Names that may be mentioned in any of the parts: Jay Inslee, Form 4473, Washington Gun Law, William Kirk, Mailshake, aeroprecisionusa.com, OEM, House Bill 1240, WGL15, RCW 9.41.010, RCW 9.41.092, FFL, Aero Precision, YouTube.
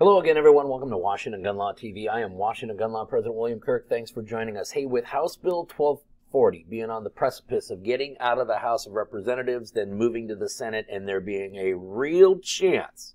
Hello again, everyone. Welcome to Washington Gun Law TV. I am Washington Gun Law President William Kirk. Thanks for joining us. Hey, with House Bill 1240 being on the precipice of getting out of the House of Representatives, then moving to the Senate, and there being a real chance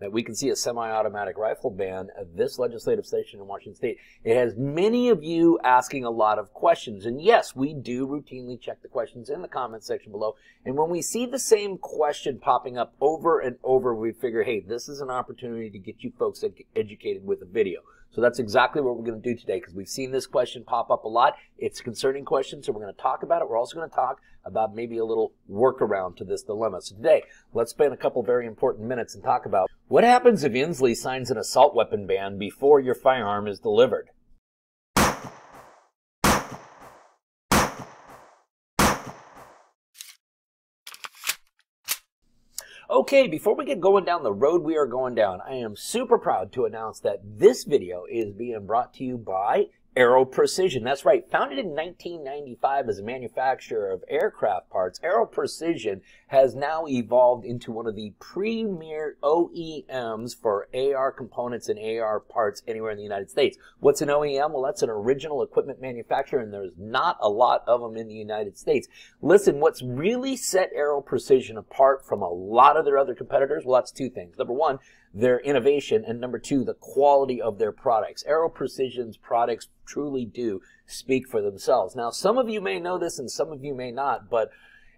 that we can see a semi-automatic rifle ban at this legislative session in Washington State, it has many of you asking a lot of questions. And yes, we do routinely check the questions in the comments section below. And when we see the same question popping up over and over, we figure, hey, this is an opportunity to get you folks educated with a video. So that's exactly what we're going to do today, because we've seen this question pop up a lot. It's a concerning question, so we're going to talk about it. We're also going to talk about maybe a little workaround to this dilemma. So today, let's spend a couple very important minutes and talk about what happens if Inslee signs an assault weapon ban before your firearm is delivered. Okay, before we get going down the road we are going down, I am super proud to announce that this video is being brought to you by Aero Precision. That's right, founded in 1995 as a manufacturer of aircraft parts, Aero Precision has now evolved into one of the premier OEMs for AR components and AR parts anywhere in the United States. What's an OEM? Well, that's an original equipment manufacturer, and there's not a lot of them in the United States. Listen, what's really set Aero Precision apart from a lot of their other competitors? Well, that's two things. Number one, their innovation, and number two, the quality of their products. Aero Precision's products truly do speak for themselves. Now, some of you may know this and some of you may not, but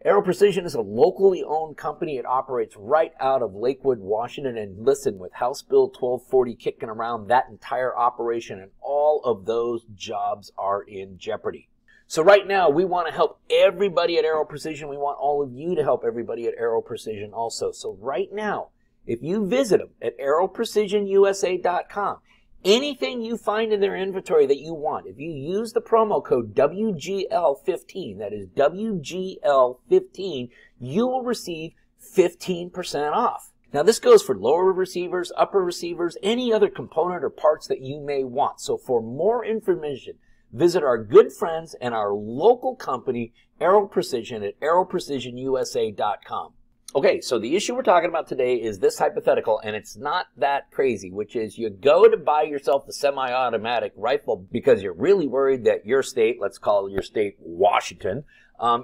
Aero Precision is a locally owned company. It operates right out of Lakewood, Washington, and listen, with House Bill 1240 kicking around, that entire operation and all of those jobs are in jeopardy. So right now, we want to help everybody at Aero Precision. We want all of you to help everybody at Aero Precision also. So right now, if you visit them at aeroprecisionusa.com, anything you find in their inventory that you want, if you use the promo code WGL15, that is WGL15, you will receive 15% off. Now, this goes for lower receivers, upper receivers, any other component or parts that you may want. So for more information, visit our good friends and our local company, Aero Precision, at aeroprecisionusa.com. Okay, so the issue we're talking about today is this hypothetical, and it's not that crazy, which is you go to buy yourself a semi-automatic rifle because you're really worried that your state, let's call your state Washington,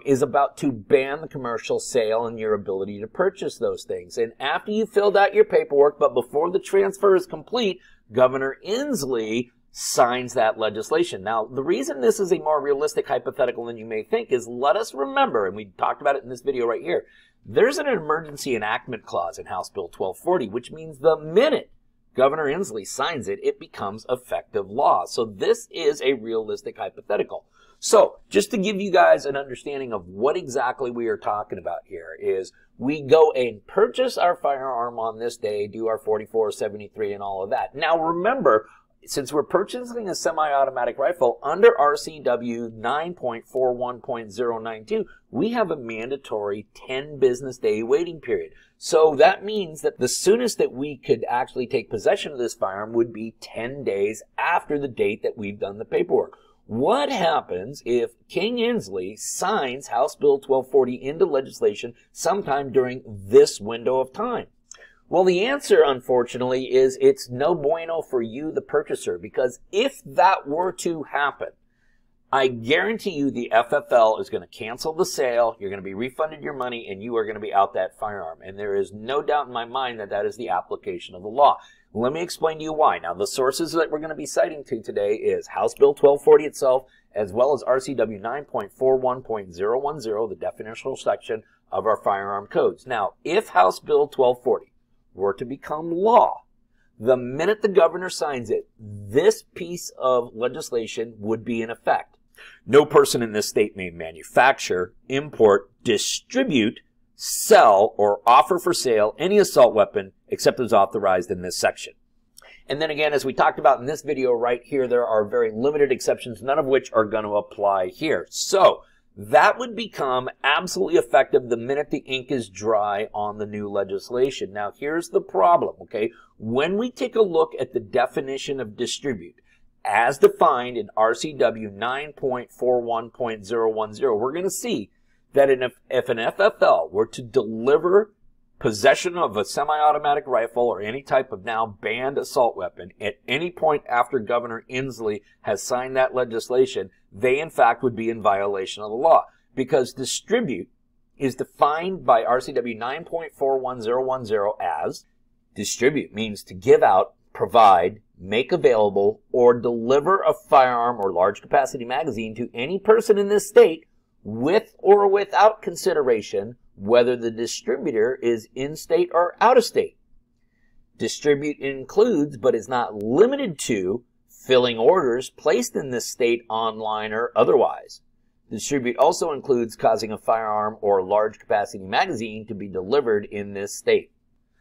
is about to ban the commercial sale and your ability to purchase those things. And after you filled out your paperwork, but before the transfer is complete, Governor Inslee signs that legislation. Now, the reason this is a more realistic hypothetical than you may think is, let us remember, and we talked about it in this video right here, there's an emergency enactment clause in House Bill 1240, which means the minute Governor Inslee signs it, it becomes effective law. So this is a realistic hypothetical. So just to give you guys an understanding of what exactly we are talking about here is, we go and purchase our firearm on this day, do our 44, 73, and all of that. Now remember, since we're purchasing a semi-automatic rifle under RCW 9.41.092, we have a mandatory 10 business day waiting period. So that means that the soonest that we could actually take possession of this firearm would be 10 days after the date that we've done the paperwork. What happens if King Inslee signs House Bill 1240 into legislation sometime during this window of time? Well, the answer, unfortunately, is it's no bueno for you, the purchaser, because if that were to happen, I guarantee you the FFL is going to cancel the sale, you're going to be refunded your money, and you are going to be out that firearm. And there is no doubt in my mind that that is the application of the law. Let me explain to you why. Now, the sources that we're going to be citing to today is House Bill 1240 itself, as well as RCW 9.41.010, the definitional section of our firearm codes. Now, if House Bill 1240 were to become law, the minute the governor signs it, this piece of legislation would be in effect. No person in this state may manufacture, import, distribute, sell, or offer for sale any assault weapon except as authorized in this section. And then again, as we talked about in this video right here, there are very limited exceptions, none of which are going to apply here. So that would become absolutely effective the minute the ink is dry on the new legislation. Now, here's the problem, okay? When we take a look at the definition of distribute, as defined in RCW 9.41.010, we're going to see that if an FFL were to deliver possession of a semi-automatic rifle or any type of now banned assault weapon at any point after Governor Inslee has signed that legislation, they in fact would be in violation of the law, because distribute is defined by RCW 9.41.010 as distribute means to give out, provide, make available, or deliver a firearm or large capacity magazine to any person in this state with or without consideration whether the distributor is in-state or out-of-state. Distribute includes, but is not limited to, filling orders placed in this state online or otherwise. Distribute also includes causing a firearm or large capacity magazine to be delivered in this state.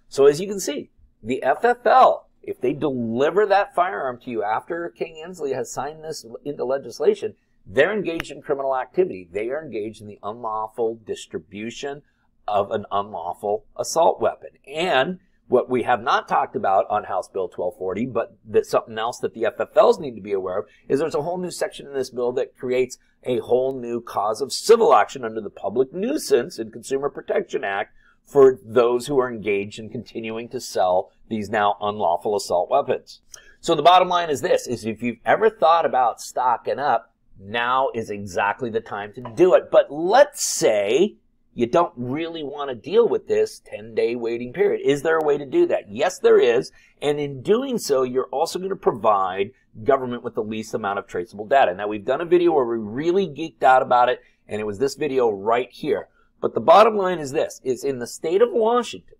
So as you can see, the FFL, if they deliver that firearm to you after King Inslee has signed this into legislation, they're engaged in criminal activity. They are engaged in the unlawful distribution of an unlawful assault weapon. And what we have not talked about on House Bill 1240, but that's something else that the FFLs need to be aware of, is there's a whole new section in this bill that creates a whole new cause of civil action under the Public Nuisance and Consumer Protection Act for those who are engaged in continuing to sell these now unlawful assault weapons. So the bottom line is this, is if you've ever thought about stocking up, now is exactly the time to do it. But let's say you don't really want to deal with this 10-day waiting period. Is there a way to do that? Yes, there is. And in doing so, you're also going to provide government with the least amount of traceable data. Now, we've done a video where we really geeked out about it, and it was this video right here. But the bottom line is this, is in the state of Washington,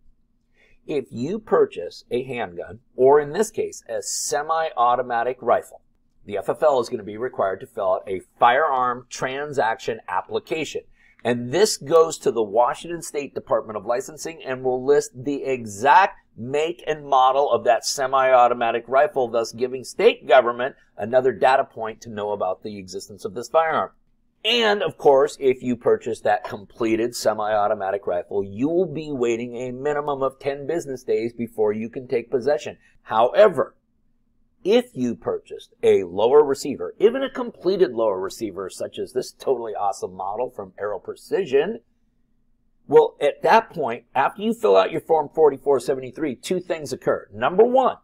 if you purchase a handgun, or in this case, a semi-automatic rifle, the FFL is going to be required to fill out a firearm transaction application. And this goes to the Washington State Department of Licensing and will list the exact make and model of that semi-automatic rifle, thus giving state government another data point to know about the existence of this firearm. And, of course, if you purchase that completed semi-automatic rifle, you will be waiting a minimum of 10 business days before you can take possession. However, if you purchased a lower receiver, even a completed lower receiver, such as this totally awesome model from Aero Precision, well, at that point, after you fill out your Form 4473, two things occur. Number one,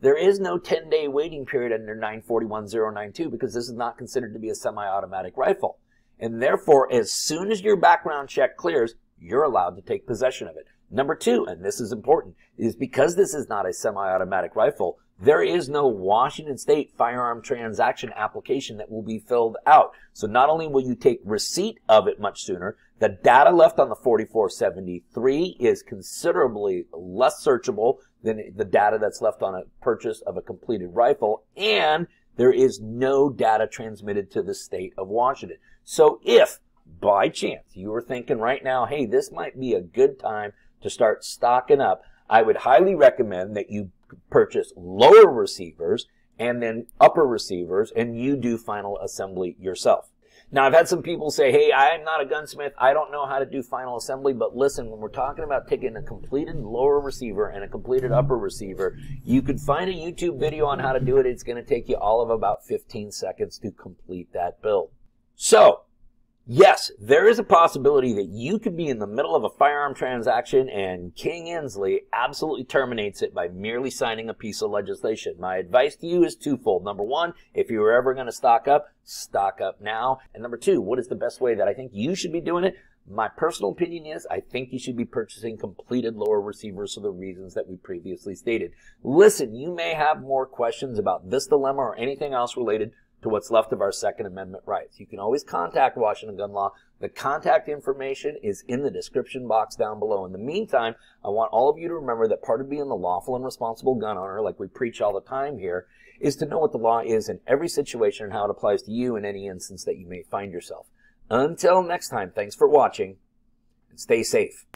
there is no 10-day waiting period under 941.092 because this is not considered to be a semi-automatic rifle. And therefore, as soon as your background check clears, you're allowed to take possession of it. Number two, and this is important, is because this is not a semi-automatic rifle, there is no Washington State firearm transaction application that will be filled out. So not only will you take receipt of it much sooner, the data left on the 4473 is considerably less searchable than the data that's left on a purchase of a completed rifle, and there is no data transmitted to the state of Washington. So if, by chance, you are thinking right now, hey, this might be a good time to start stocking up, I would highly recommend that you purchase lower receivers and then upper receivers, and you do final assembly yourself. Now, I've had some people say, hey, I'm not a gunsmith, I don't know how to do final assembly, but listen, when we're talking about taking a completed lower receiver and a completed upper receiver, you can find a YouTube video on how to do it. It's going to take you all of about 15 seconds to complete that build. So, yes, there is a possibility that you could be in the middle of a firearm transaction and King Inslee absolutely terminates it by merely signing a piece of legislation. My advice to you is twofold. Number one, if you're ever going to stock up now. And number two, what is the best way that I think you should be doing it? My personal opinion is I think you should be purchasing completed lower receivers for the reasons that we previously stated. Listen, you may have more questions about this dilemma or anything else related to what's left of our Second Amendment rights. You can always contact Washington Gun Law. The contact information is in the description box down below. In the meantime, I want all of you to remember that part of being the lawful and responsible gun owner, like we preach all the time here, is to know what the law is in every situation and how it applies to you in any instance that you may find yourself. Until next time, thanks for watching, and stay safe.